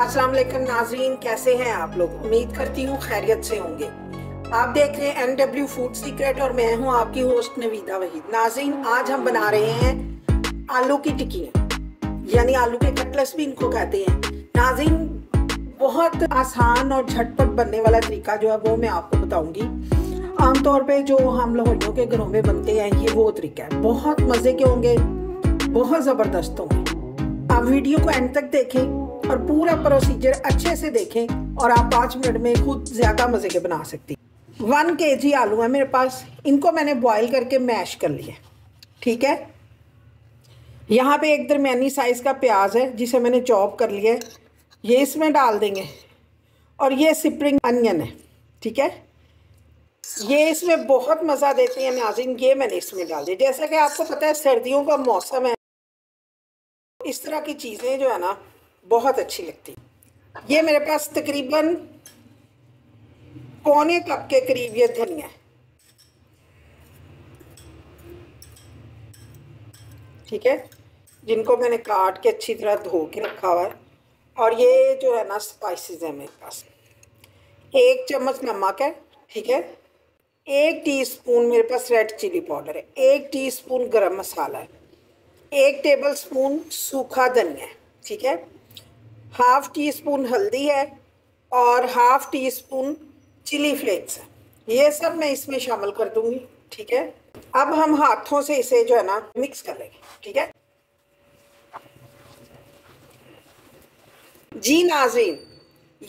अस्सलाम वालेकुम नाज़रीन, कैसे हैं आप लोग। उम्मीद करती हूँ खैरियत से होंगे। आप देख रहे हैं NW फूड सीक्रेट और मैं हूँ आपकी होस्ट नवीदा वहीद। नाज़रीन, आज हम बना रहे हैं आलू की टिक्कियाँ, यानी आलू के कटलेट्स भी इनको कहते हैं। नाज़रीन, बहुत आसान और झटपट बनने वाला तरीका जो है वो मैं आपको बताऊँगी। आमतौर पे जो हम लाहौरियों के घरों में बनते हैं ये वो तरीका है। बहुत मज़े के होंगे, बहुत ज़बरदस्त होंगे। आप वीडियो को एंड तक देखें और पूरा प्रोसीजर अच्छे से देखें और आप 5 मिनट में खुद ज़्यादा मज़े के बना सकती। 1 kg आलू है मेरे पास, इनको मैंने बॉईल करके मैश कर लिया। ठीक है, यहाँ पे एक दरमियानी साइज़ का प्याज है जिसे मैंने चॉप कर लिया है, ये इसमें डाल देंगे। और ये स्प्रिंग अनियन है, ठीक है, ये इसमें बहुत मज़ा देती है नाज़रीन। ये मैंने इसमें डाल दी। जैसा कि आपको पता है सर्दियों का मौसम है, इस तरह की चीज़ें जो है ना बहुत अच्छी लगती हैं। ये मेरे पास तकरीबन पौने कप के करीब ये धनिया है, ठीक है, जिनको मैंने काट के अच्छी तरह धो के रखा हुआ है। और ये जो है ना स्पाइसेस है मेरे पास, 1 चम्मच नमक है, ठीक है, 1 टीस्पून मेरे पास रेड चिली पाउडर है, 1 टीस्पून गरम मसाला है, 1 टेबलस्पून सूखा धनिया है, ठीक है, 1/2 टीस्पून हल्दी है और 1/2 टीस्पून चिली फ्लेक्स है। ये सब मैं इसमें शामिल कर दूंगी, ठीक है। अब हम हाथों से इसे जो है ना मिक्स कर लेंगे, ठीक है जी। नाज़रीन,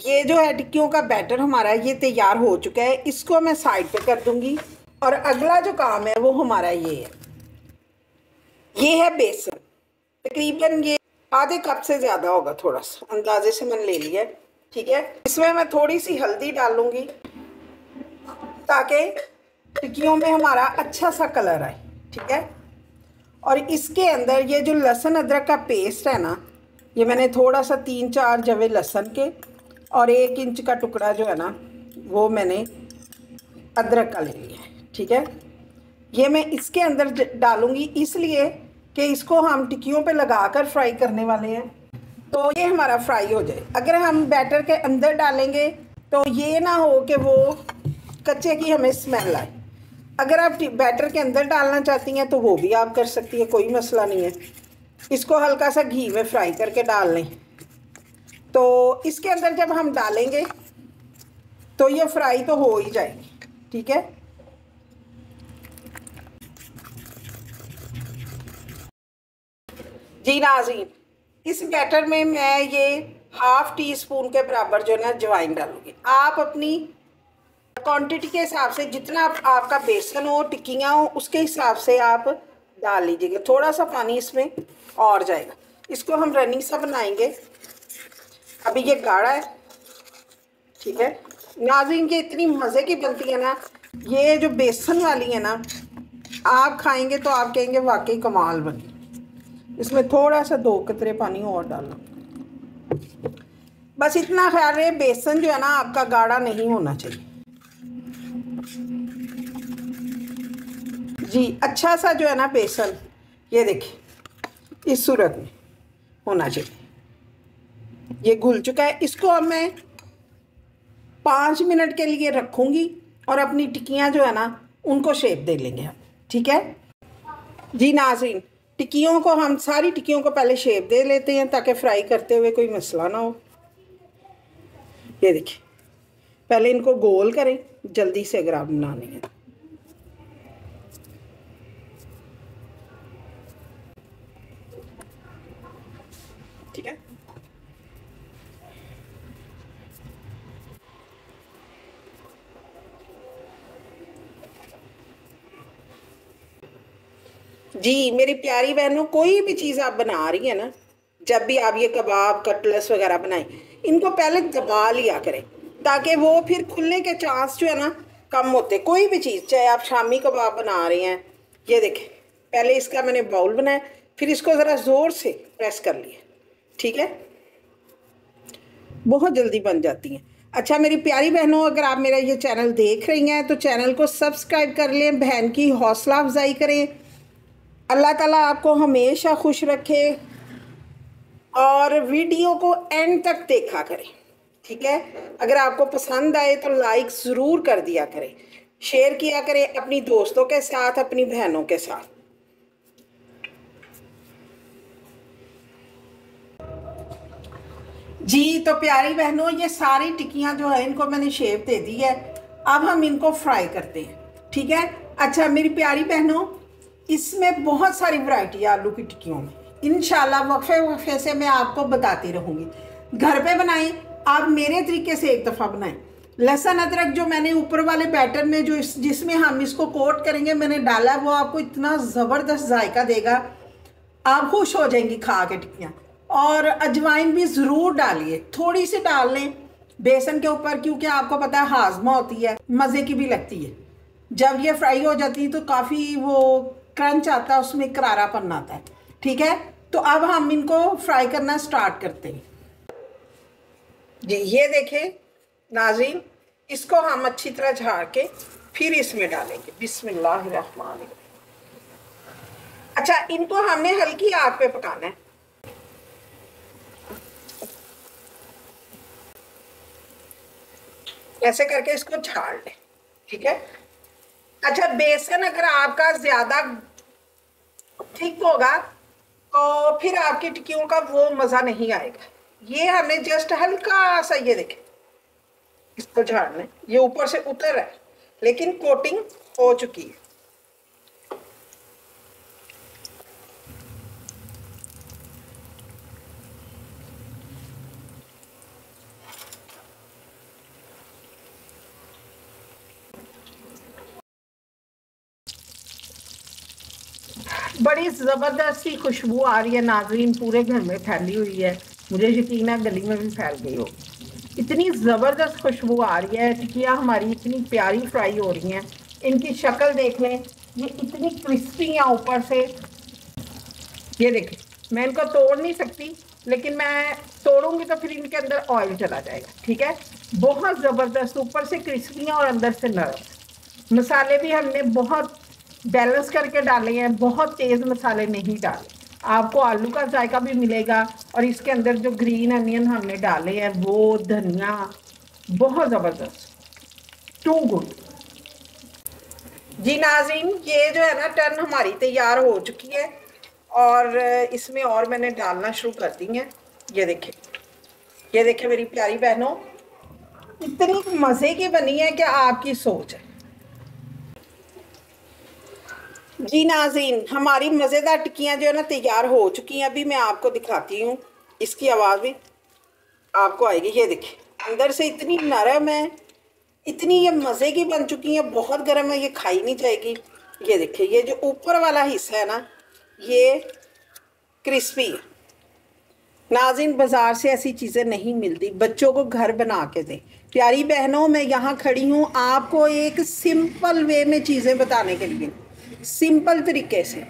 ये जो है टिक्कियों का बैटर हमारा ये तैयार हो चुका है, इसको मैं साइड पे कर दूंगी। और अगला जो काम है वो हमारा ये है, ये है बेसन। तकरीबन ये आधे कप से ज़्यादा होगा, थोड़ा सा अंदाजे से मैंने ले लिया है, ठीक है। इसमें मैं थोड़ी सी हल्दी डालूंगी ताकि टिक्कियों में हमारा अच्छा सा कलर आए, ठीक है। और इसके अंदर ये जो लहसुन अदरक का पेस्ट है ना, ये मैंने थोड़ा सा 3-4 जवे लहसुन के और 1 इंच का टुकड़ा जो है ना वो मैंने अदरक का ले लिया है, ठीक है। ये मैं इसके अंदर डालूंगी इसलिए कि इसको हम टिक्कियों पे लगाकर फ्राई करने वाले हैं, तो ये हमारा फ्राई हो जाए। अगर हम बैटर के अंदर डालेंगे तो ये ना हो कि वो कच्चे की हमें स्मेल आए। अगर आप बैटर के अंदर डालना चाहती हैं तो वो भी आप कर सकती हैं, कोई मसला नहीं है। इसको हल्का सा घी में फ्राई करके डाल लें, तो इसके अंदर जब हम डालेंगे तो ये फ्राई तो हो ही जाएगी, ठीक है। जी नाज़रीन, इस बैटर में मैं ये 1/2 टीस्पून के बराबर जो है ना अजवाइन डालूंगी। आप अपनी क्वांटिटी के हिसाब से जितना आपका बेसन हो, टिक्कियाँ हो, उसके हिसाब से आप डाल लीजिएगा। थोड़ा सा पानी इसमें और जाएगा, इसको हम रनिंग सा बनाएंगे। अभी ये गाढ़ा है, ठीक है। नाज़रीन, ये इतनी मज़े की बनती है ना, ये जो बेसन वाली है ना, आप खाएंगे तो आप कहेंगे वाकई कमाल बनी। इसमें थोड़ा सा 2 कतरे पानी और डालना, बस इतना ख्याल रहे बेसन जो है ना आपका गाढ़ा नहीं होना चाहिए। जी, अच्छा सा जो है ना बेसन, ये देखिए इस सूरत में होना चाहिए। ये घुल चुका है, इसको अब मैं 5 मिनट के लिए रखूँगी और अपनी टिक्कियाँ जो है ना उनको शेप दे लेंगे हम, ठीक है जी। नाज़रीन, टिक्कियों को हम सारी टिक्कियों को पहले शेप दे लेते हैं ताकि फ्राई करते हुए कोई मसला ना हो। ये देखिए, पहले इनको गोल करें जल्दी से अगर आप बनाने हैं। ठीक है, जी मेरी प्यारी बहनों, कोई भी चीज़ आप बना रही है ना, जब भी आप ये कबाब कटलेट्स वगैरह बनाएं, इनको पहले दबा लिया करें ताकि वो फिर खुलने के चांस जो है ना कम होते। कोई भी चीज़, चाहे आप शामी कबाब बना रहे हैं, ये देखें पहले इसका मैंने बाउल बनाया, फिर इसको ज़रा ज़ोर से प्रेस कर लिया, ठीक है, बहुत जल्दी बन जाती हैं। अच्छा मेरी प्यारी बहनों, अगर आप मेरा ये चैनल देख रही हैं तो चैनल को सब्सक्राइब कर लें, बहन की हौसला अफजाई करें। अल्लाह ताला आपको हमेशा खुश रखे और वीडियो को एंड तक देखा करें, ठीक है। अगर आपको पसंद आए तो लाइक ज़रूर कर दिया करें, शेयर किया करें अपनी दोस्तों के साथ, अपनी बहनों के साथ। जी तो प्यारी बहनों, ये सारी टिक्कियाँ जो है इनको मैंने शेप दे दी है, अब हम इनको फ्राई करते हैं, ठीक है। अच्छा मेरी प्यारी बहनों, इसमें बहुत सारी वैरायटी है आलू की टिक्कियों में, इंशाल्लाह वक्फे वक्फे से मैं आपको बताती रहूँगी। घर पे बनाएं, आप मेरे तरीके से एक दफ़ा बनाएं। लहसुन अदरक जो मैंने ऊपर वाले बैटर में जो जिसमें हम इसको कोट करेंगे मैंने डाला, वो आपको इतना ज़बरदस्त जायका देगा, आप खुश हो जाएंगी खा के टिक्कियाँ। और अजवाइन भी ज़रूर डालिए, थोड़ी सी डाल लें बेसन के ऊपर, क्योंकि आपको पता है हाजमा होती है, मज़े की भी लगती है। जब ये फ्राई हो जाती है तो काफ़ी वो क्रंच आता है, उसमें करारापन आता है, ठीक है। तो अब हम इनको फ्राई करना स्टार्ट करते हैं। जी ये देखें नाज़रीन, इसको हम अच्छी तरह झाड़ के फिर इसमें डालेंगे। बिस्मिल्लाहिर्रहमानिर्रहीम। अच्छा इनको हमने हल्की आग पे पकाना है। ऐसे करके इसको झाड़ लें, ठीक है। अच्छा बेसन अगर आपका ज़्यादा ठीक होगा तो फिर आपकी टिक्कियों का वो मज़ा नहीं आएगा। ये हमने जस्ट हल्का सा, ये देखें इसको झाड़ लें, ये ऊपर से उतर रहा है लेकिन कोटिंग हो चुकी है। बड़ी ज़बरदस्त सी खुशबू आ रही है नाज़रीन, पूरे घर में फैली हुई है, मुझे यकीन है गली में भी फैल गई हो। इतनी ज़बरदस्त खुशबू आ रही है, टिक्कियाँ हमारी इतनी प्यारी फ्राई हो रही हैं, इनकी शक्ल देख लें, ये इतनी क्रिस्पी हैं ऊपर से। ये देखें मैं इनको तोड़ नहीं सकती, लेकिन मैं तोड़ूंगी तो फिर इनके अंदर ऑयल चला जाएगा, ठीक है। बहुत ज़बरदस्त, ऊपर से क्रिस्पी हैं और अंदर से नरम। मसाले भी हमने बहुत बैलेंस करके डाले हैं, बहुत तेज़ मसाले नहीं डाले। आपको आलू का जायका भी मिलेगा और इसके अंदर जो ग्रीन अनियन हमने डाले हैं वो, धनिया, बहुत ज़बरदस्त, टू गुड। जी नाज़रीन ये जो है ना टर्न हमारी तैयार हो चुकी है और इसमें और मैंने डालना शुरू कर दी है। ये देखें, ये देखें मेरी प्यारी बहनों, इतनी मज़े की बनी है कि आपकी सोच है। जी नाज़रीन हमारी मज़ेदार टिक्कियाँ जो है ना तैयार हो चुकी हैं, अभी मैं आपको दिखाती हूँ, इसकी आवाज़ भी आपको आएगी। ये देखिए अंदर से इतनी नरम है, इतनी ये मज़े की बन चुकी है, बहुत गर्म है, ये खाई नहीं जाएगी। ये देखिए ये जो ऊपर वाला हिस्सा है ना ये क्रिस्पी है। नाज़रीन बाज़ार से ऐसी चीज़ें नहीं मिलती, बच्चों को घर बना के दें। प्यारी बहनों मैं यहाँ खड़ी हूँ आपको एक सिंपल वे में चीज़ें बताने के लिए, सिंपल तरीके से।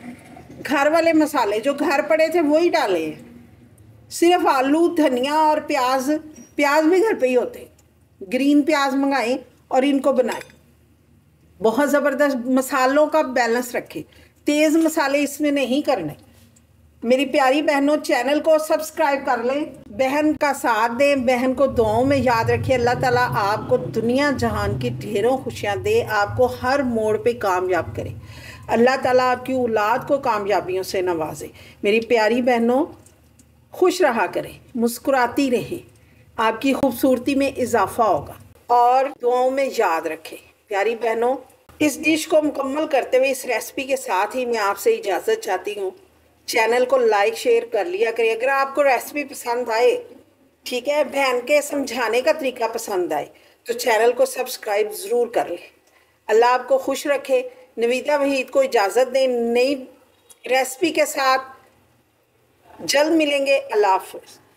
घर वाले मसाले जो घर पड़े थे वही डाले हैं, सिर्फ आलू, धनिया और प्याज, प्याज भी घर पे ही होते, ग्रीन प्याज मंगाएं और इनको बनाएं। बहुत ज़बरदस्त, मसालों का बैलेंस रखें, तेज़ मसाले इसमें नहीं करने। मेरी प्यारी बहनों चैनल को सब्सक्राइब कर लें, बहन का साथ दें, बहन को दुआओं में याद रखिए। अल्लाह ताला आपको दुनिया जहान की ढेरों खुशियाँ दे, आपको हर मोड़ पे कामयाब करे, अल्लाह ताला आपकी औलाद को कामयाबियों से नवाजे। मेरी प्यारी बहनों खुश रहा करें, मुस्कुराती रहें, आपकी खूबसूरती में इजाफा होगा और दुआओं में याद रखें। प्यारी बहनों इस डिश को मुकम्मल करते हुए इस रेसिपी के साथ ही मैं आपसे इजाज़त चाहती हूँ। चैनल को लाइक शेयर कर लिया करें अगर आपको रेसिपी पसंद आए, ठीक है, बहन के समझाने का तरीका पसंद आए तो चैनल को सब्सक्राइब ज़रूर कर लें। अल्लाह आपको खुश रखे। नवीदा वहीद को इजाज़त दें, नई रेसिपी के साथ जल्द मिलेंगे। अल्लाह हाफ़िज़।